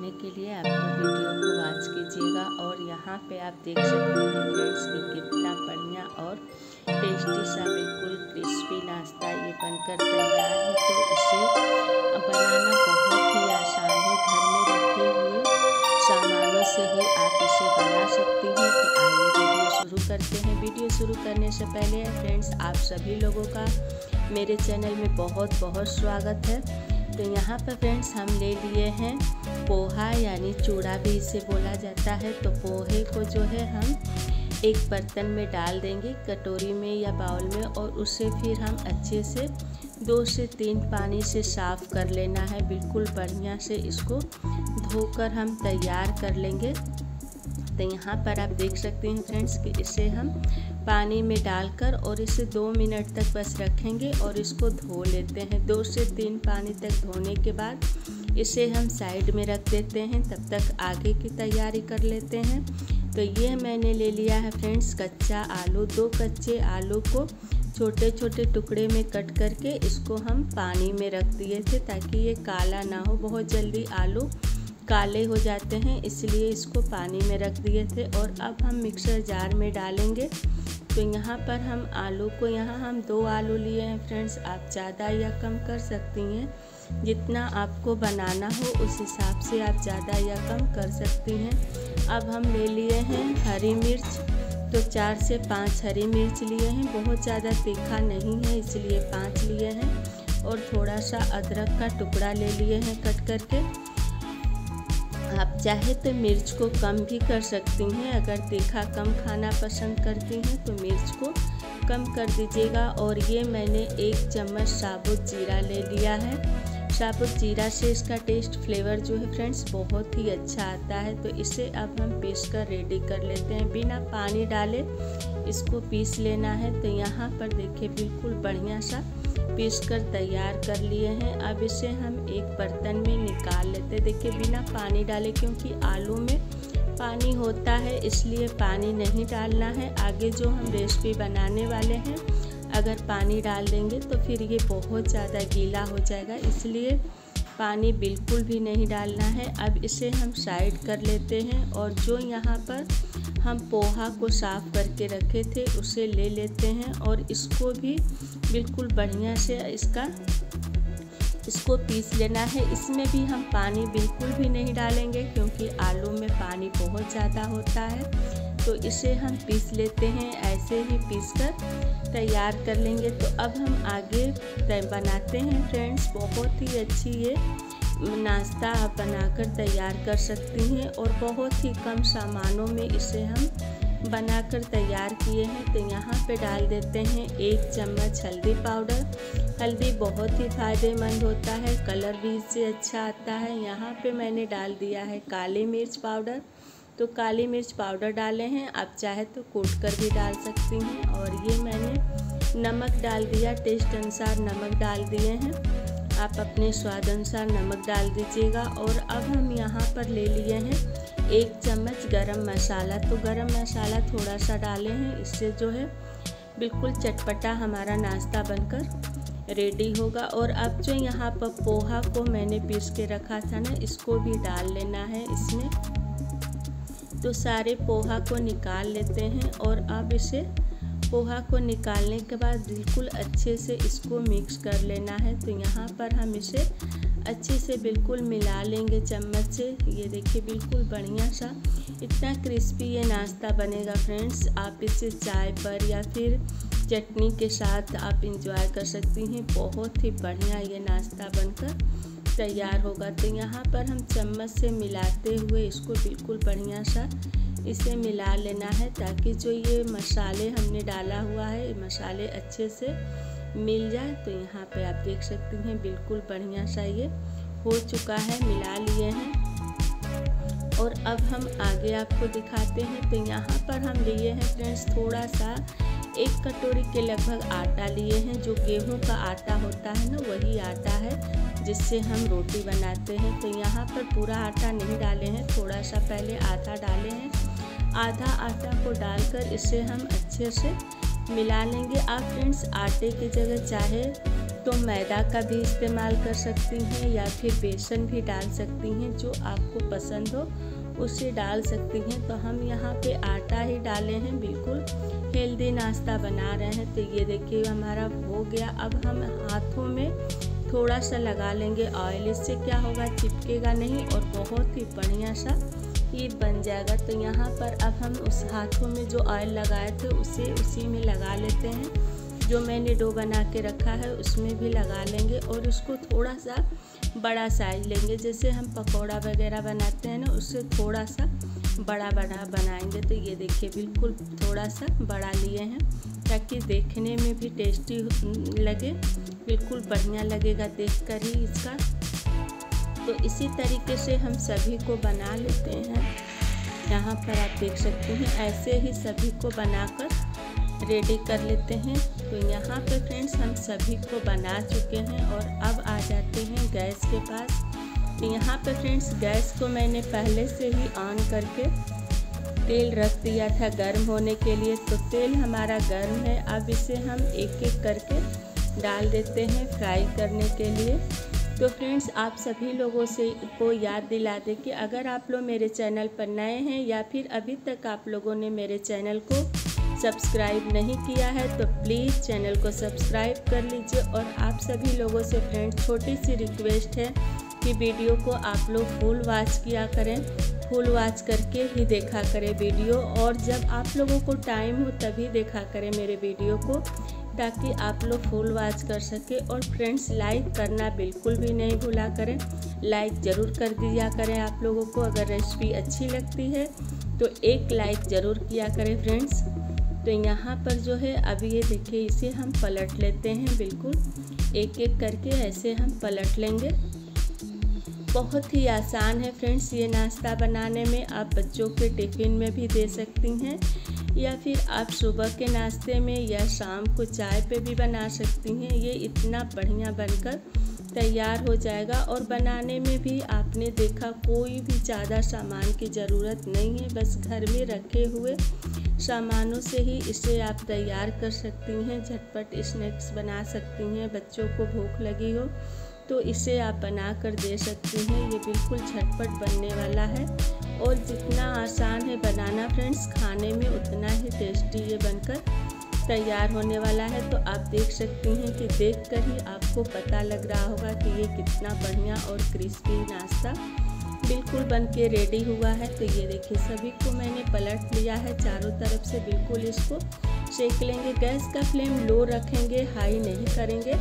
देखने के लिए आपको वीडियो को वॉच कीजिएगा। और यहाँ पे आप देख सकते हैं फ्रेंड्स कि कितना बढ़िया और टेस्टी सा बिल्कुल क्रिस्पी नाश्ता ये बनकर तैयार है। तो इसे बनाना बहुत ही आसान है, घर में रखे हुए सामानों से ही आप इसे बना सकते हैं। तो आइए वीडियो शुरू करते हैं। वीडियो शुरू करने से पहले फ्रेंड्स आप सभी लोगों का मेरे चैनल में बहुत बहुत स्वागत है। तो यहाँ पर फ्रेंड्स हम ले लिए हैं पोहा, यानी चूड़ा भी इसे बोला जाता है। तो पोहे को जो है हम एक बर्तन में डाल देंगे, कटोरी में या बाउल में, और उसे फिर हम अच्छे से 2 से 3 पानी से साफ़ कर लेना है। बिल्कुल बढ़िया से इसको धोकर हम तैयार कर लेंगे। तो यहाँ पर आप देख सकते हैं फ्रेंड्स कि इसे हम पानी में डालकर और इसे 2 मिनट तक बस रखेंगे और इसको धो लेते हैं। 2 से 3 पानी तक धोने के बाद इसे हम साइड में रख देते हैं, तब तक आगे की तैयारी कर लेते हैं। तो ये मैंने ले लिया है फ्रेंड्स कच्चा आलू। 2 कच्चे आलू को छोटे छोटे टुकड़े में कट करके इसको हम पानी में रख दिए थे ताकि ये काला ना हो। बहुत जल्दी आलू काले हो जाते हैं, इसलिए इसको पानी में रख दिए थे। और अब हम मिक्सर जार में डालेंगे। तो यहाँ पर हम आलू को, यहाँ हम 2 आलू लिए हैं फ्रेंड्स, आप ज़्यादा या कम कर सकती हैं, जितना आपको बनाना हो उस हिसाब से आप ज़्यादा या कम कर सकती हैं। अब हम ले लिए हैं हरी मिर्च। तो 4 से 5 हरी मिर्च लिए हैं, बहुत ज़्यादा तीखा नहीं है इसलिए 5 लिए हैं। और थोड़ा सा अदरक का टुकड़ा ले लिए हैं कट करके। आप चाहे तो मिर्च को कम भी कर सकती हैं, अगर तीखा कम खाना पसंद करती हैं तो मिर्च को कम कर दीजिएगा। और ये मैंने 1 चम्मच साबुत जीरा ले लिया है। साबुत जीरा से इसका टेस्ट फ्लेवर जो है फ्रेंड्स बहुत ही अच्छा आता है। तो इसे अब हम पीस कर रेडी कर लेते हैं, बिना पानी डाले इसको पीस लेना है। तो यहाँ पर देखिए बिल्कुल बढ़िया सा पीस कर तैयार कर लिए हैं। अब इसे हम एक बर्तन में निकाल लेते हैं। देखिए बिना पानी डाले, क्योंकि आलू में पानी होता है इसलिए पानी नहीं डालना है। आगे जो हम रेसिपी बनाने वाले हैं अगर पानी डाल देंगे तो फिर ये बहुत ज़्यादा गीला हो जाएगा, इसलिए पानी बिल्कुल भी नहीं डालना है। अब इसे हम साइड कर लेते हैं। और जो यहाँ पर हम पोहा को साफ़ करके रखे थे उसे ले लेते हैं और इसको भी बिल्कुल बढ़िया से इसको पीस लेना है। इसमें भी हम पानी बिल्कुल भी नहीं डालेंगे क्योंकि आलू में पानी बहुत ज़्यादा होता है। तो इसे हम पीस लेते हैं, ऐसे ही पीस कर तैयार कर लेंगे। तो अब हम आगे बनाते हैं फ्रेंड्स, बहुत ही अच्छी ये नाश्ता आप बनाकर तैयार कर सकती हैं। और बहुत ही कम सामानों में इसे हम बनाकर तैयार किए हैं। तो यहाँ पे डाल देते हैं 1 चम्मच हल्दी पाउडर। हल्दी बहुत ही फ़ायदेमंद होता है, कलर भी इससे अच्छा आता है। यहाँ पे मैंने डाल दिया है काली मिर्च पाउडर। तो काली मिर्च पाउडर डाले हैं, आप चाहे तो कूट कर भी डाल सकती हैं। और ये मैंने नमक डाल दिया, टेस्ट अनुसार नमक डाल दिए हैं, आप अपने स्वाद अनुसार नमक डाल दीजिएगा। और अब हम यहाँ पर ले लिए हैं 1 चम्मच गरम मसाला। तो गरम मसाला थोड़ा सा डाले हैं, इससे जो है बिल्कुल चटपटा हमारा नाश्ता बनकर रेडी होगा। और अब जो यहाँ पर पोहा को मैंने पीस के रखा था ना, इसको भी डाल लेना है इसमें। तो सारे पोहा को निकाल लेते हैं। और अब इसे पोहा को निकालने के बाद बिल्कुल अच्छे से इसको मिक्स कर लेना है। तो यहाँ पर हम इसे अच्छे से बिल्कुल मिला लेंगे चम्मच से। ये देखिए बिल्कुल बढ़िया सा इतना क्रिस्पी ये नाश्ता बनेगा फ्रेंड्स। आप इसे चाय पर या फिर चटनी के साथ आप इंजॉय कर सकती हैं। बहुत ही बढ़िया ये नाश्ता बनकर तैयार होगा। तो यहाँ पर हम चम्मच से मिलाते हुए इसको बिल्कुल बढ़िया सा इसे मिला लेना है ताकि जो ये मसाले हमने डाला हुआ है मसाले अच्छे से मिल जाए। तो यहाँ पे आप देख सकती हैं बिल्कुल बढ़िया सा ये हो चुका है, मिला लिए हैं। और अब हम आगे आपको दिखाते हैं। तो यहाँ पर हम लिए हैं फ्रेंड्स थोड़ा सा 1 कटोरी के लगभग आटा लिए हैं। जो गेहूं का आटा होता है ना, वही आटा है जिससे हम रोटी बनाते हैं। तो यहाँ पर पूरा आटा नहीं डाले हैं, थोड़ा सा पहले आटा डाले हैं। आधा आटा को डालकर इसे हम अच्छे से मिला लेंगे। आप फ्रेंड्स आटे की जगह चाहे तो मैदा का भी इस्तेमाल कर सकती हैं या फिर बेसन भी डाल सकती हैं, जो आपको पसंद हो उसे डाल सकती हैं। तो हम यहाँ पे आटा ही डाले हैं, बिल्कुल हेल्दी नाश्ता बना रहे हैं। तो ये देखिए हमारा हो गया। अब हम हाथों में थोड़ा सा लगा लेंगे ऑयल, इससे क्या होगा चिपकेगा नहीं और बहुत ही बढ़िया सा ये बन जाएगा। तो यहाँ पर अब हम उस हाथों में जो ऑयल लगाए थे उसे उसी में लगा लेते हैं, जो मैंने डो बना के रखा है उसमें भी लगा लेंगे और उसको थोड़ा सा बड़ा साइज लेंगे, जैसे हम पकौड़ा वगैरह बनाते हैं ना उससे थोड़ा सा बड़ा बनाएंगे। तो ये देखिए बिल्कुल थोड़ा सा बड़ा लिए हैं ताकि देखने में भी टेस्टी लगे, बिल्कुल बढ़िया लगेगा देखकर ही इसका। तो इसी तरीके से हम सभी को बना लेते हैं। यहाँ पर आप देख सकते हैं ऐसे ही सभी को बनाकर रेडी कर लेते हैं। तो यहाँ पे फ्रेंड्स हम सभी को बना चुके हैं और अब आ जाते हैं गैस के पास। तो यहाँ पे फ्रेंड्स गैस को मैंने पहले से ही ऑन करके तेल रख दिया था गर्म होने के लिए। तो तेल हमारा गर्म है, अब इसे हम एक एक करके डाल देते हैं फ्राई करने के लिए। तो फ्रेंड्स आप सभी लोगों से को याद दिला दें कि अगर आप लोग मेरे चैनल पर नए हैं या फिर अभी तक आप लोगों ने मेरे चैनल को सब्सक्राइब नहीं किया है तो प्लीज़ चैनल को सब्सक्राइब कर लीजिए। और आप सभी लोगों से फ्रेंड्स छोटी सी रिक्वेस्ट है कि वीडियो को आप लोग फुल वॉच किया करें, फुल वॉच करके ही देखा करें वीडियो, और जब आप लोगों को टाइम हो तभी देखा करें मेरे वीडियो को, ताकि आप लोग फुल वॉच कर सके। और फ्रेंड्स लाइक करना बिल्कुल भी नहीं भूला करें, लाइक ज़रूर कर दिया करें आप लोगों को। अगर रेसिपी अच्छी लगती है तो एक लाइक ज़रूर किया करें फ्रेंड्स। तो यहाँ पर जो है अब ये देखिए इसे हम पलट लेते हैं, बिल्कुल एक एक करके ऐसे हम पलट लेंगे। बहुत ही आसान है फ्रेंड्स ये नाश्ता बनाने में, आप बच्चों के टिफ़िन में भी दे सकती हैं या फिर आप सुबह के नाश्ते में या शाम को चाय पे भी बना सकती हैं। ये इतना बढ़िया बनकर तैयार हो जाएगा और बनाने में भी आपने देखा कोई भी ज़्यादा सामान की ज़रूरत नहीं है, बस घर में रखे हुए सामानों से ही इसे आप तैयार कर सकती हैं, झटपट स्नैक्स बना सकती हैं। बच्चों को भूख लगी हो तो इसे आप बना कर दे सकती हैं, ये बिल्कुल झटपट बनने वाला है। और जितना आसान है बनाना फ्रेंड्स, खाने में उतना ही टेस्टी ये बनकर तैयार होने वाला है। तो आप देख सकती हैं कि देखकर ही आपको पता लग रहा होगा कि ये कितना बढ़िया और क्रिस्पी नाश्ता बिल्कुल बन के रेडी हुआ है। तो ये देखिए सभी को मैंने पलट लिया है चारों तरफ से, बिल्कुल इसको सेक लेंगे। गैस का फ्लेम लो रखेंगे, हाई नहीं करेंगे,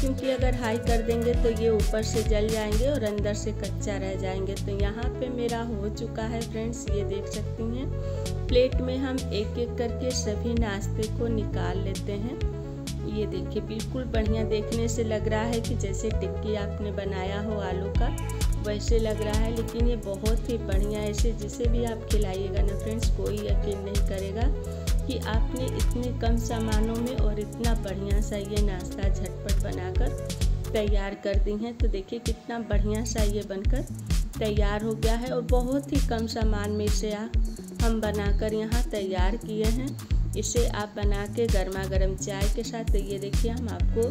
क्योंकि अगर हाई कर देंगे तो ये ऊपर से जल जाएंगे और अंदर से कच्चा रह जाएंगे। तो यहाँ पे मेरा हो चुका है फ्रेंड्स, ये देख सकती हैं। प्लेट में हम एक एक करके सभी नाश्ते को निकाल लेते हैं। ये देखिए बिल्कुल बढ़िया देखने से लग रहा है कि जैसे टिक्की आपने बनाया हो आलू का वैसे लग रहा है, लेकिन ये बहुत ही बढ़िया है। ऐसे जिसे भी आप खिलाइएगा ना फ्रेंड्स कोई यकीन नहीं करेगा कि आपने इतने कम सामानों में और इतना बढ़िया सा ये नाश्ता झटपट बनाकर तैयार कर दी हैं। तो देखिए कितना बढ़िया सा ये बनकर तैयार हो गया है और बहुत ही कम सामान में इसे हम बनाकर यहाँ तैयार किए हैं। इसे आप बना के गर्मा गर्म चाय के साथ, तो ये देखिए हम आपको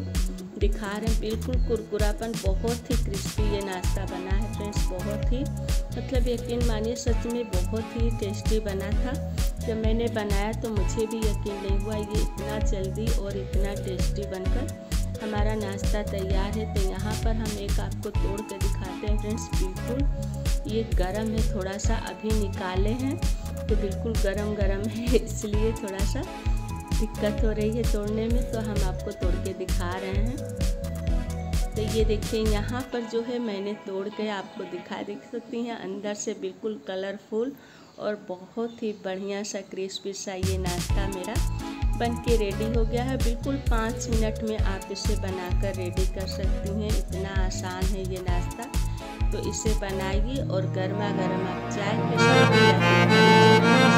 दिखा रहे हैं बिल्कुल कुरकुरापन, बहुत ही क्रिस्पी ये नाश्ता बना है फ्रेंड्स। बहुत ही मतलब यकीन मानिए सच में बहुत ही टेस्टी बना था, जब मैंने बनाया तो मुझे भी यकीन नहीं हुआ ये इतना जल्दी और इतना टेस्टी बनकर हमारा नाश्ता तैयार है। तो यहाँ पर हम एक आपको तोड़ के दिखाते हैं फ्रेंड्स, बिल्कुल ये गरम है थोड़ा सा, अभी निकाले हैं तो बिल्कुल गरम है, इसलिए थोड़ा सा दिक्कत हो रही है तोड़ने में, तो हम आपको तोड़ के दिखा रहे हैं। तो ये देखिए यहाँ पर जो है मैंने तोड़ के आपको दिख सकती हैं, अंदर से बिल्कुल कलरफुल और बहुत ही बढ़िया सा क्रिस्पी सा ये नाश्ता मेरा बन के रेडी हो गया है। बिल्कुल 5 मिनट में आप इसे बनाकर रेडी कर सकती हैं, इतना आसान है ये नाश्ता। तो इसे बनाइए और गर्मा गर्म आप चाय के साथ